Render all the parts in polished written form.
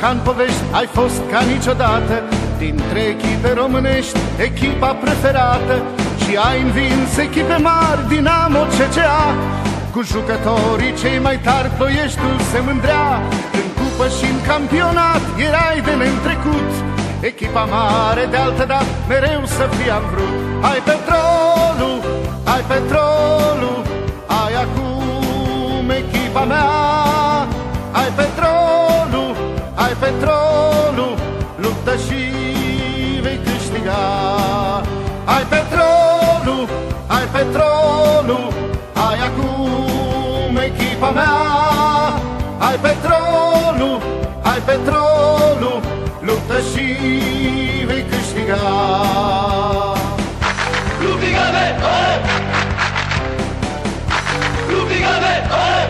ca în povești, ai fost ca niciodată dintre echipe românești echipa preferată și ai învins echipe mari, Dinamo, CCA. Cu jucătorii cei mai tari Ploieștiul se mândrea, în cupă și în campionat erai de neîntrecut. Echipa mare de altădată mereu să fii am vrut. Ai Petrolul, ai Petrolul, ai acum echipa mea. Ai Petrolul, ai Petrolul, luptă și vei câștiga. Ai Petrolul, ai Petrolul, ai acum echipa mea. Ai Petrolul, ai Petrolul, luptă și vei câștiga. Lupigame, ole! Lupigame, ole!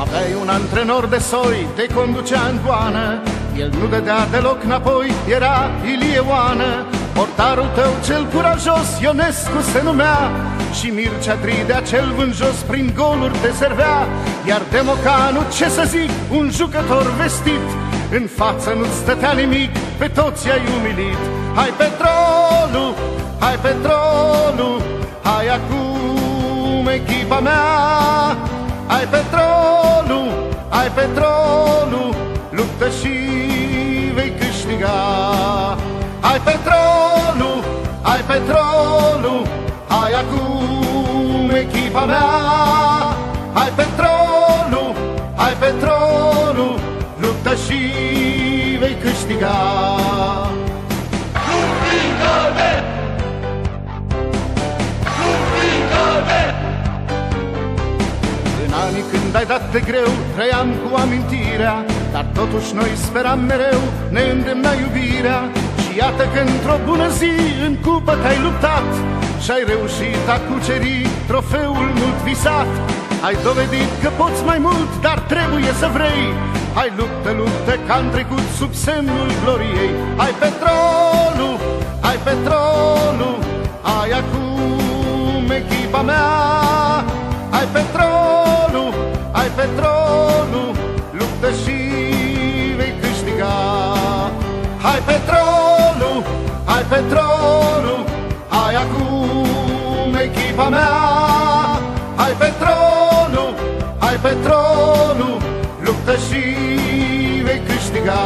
Aveai un antrenor de soi, te conducea în goană, el nu dădea deloc înapoi, era Ilie Oană. Portarul tău cel curajos, Ionescu se numea, și Mircea Dridea cel vânjos prin goluri te servea. Iar de Mocanu, ce să zic, un jucător vestit, în față nu-ți stătea nimic, pe toți i-ai umilit. Hai Petrolul, hai Petrolul, hai acum echipa mea. Ai Petrolul, ai Petrolul, luptă și vei câștiga. Ai Petrolul, ai Petrolul, ai acum echipa mea. Ai Petrolul, ai Petrolul, luptă și vei câștiga. Lupigame! Lupigame! În anii când ai dat de greu, trăiam cu amintirea, dar totuși noi speram mereu, ne îndemna iubirea. Iată că într-o bună zi în cupă te-ai luptat și-ai reușit a cuceri trofeul mult visat. Ai dovedit că poți mai mult, dar trebuie să vrei. Hai luptă, luptă, ca-n trecut sub semnul gloriei. Ai Petrolul, ai Petrolul, ai acum echipa mea. Ai Petrolul, ai Petrolul, luptă și vei câștiga. Hai Petrolul, ai Petrolul, ai acum echipa mea. Ai Petrolul, ai Petrolul, luptă și vei câștiga.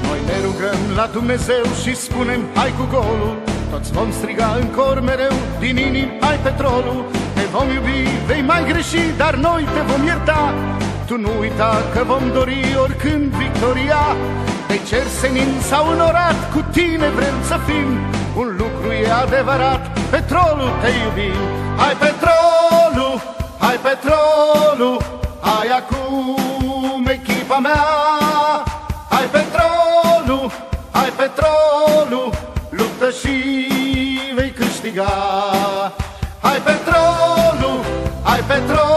Noi ne rugăm la Dumnezeu și spunem hai cu golul, toți vom striga în cor mereu, din inimi ai Petrolul. Te vom iubi, vei mai greși, dar noi te vom ierta. Tu nu uita că vom dori oricând victoria. Pe cer, senin sau în orat, cu tine vrem să fim. Un lucru e adevărat, Petrolul te iubim. Hai Petrolul, hai Petrolul, hai acum echipa mea. Hai Petrolul, hai Petrolul, luptă și vei câștiga. Ai Petrolul, ai Petrolul.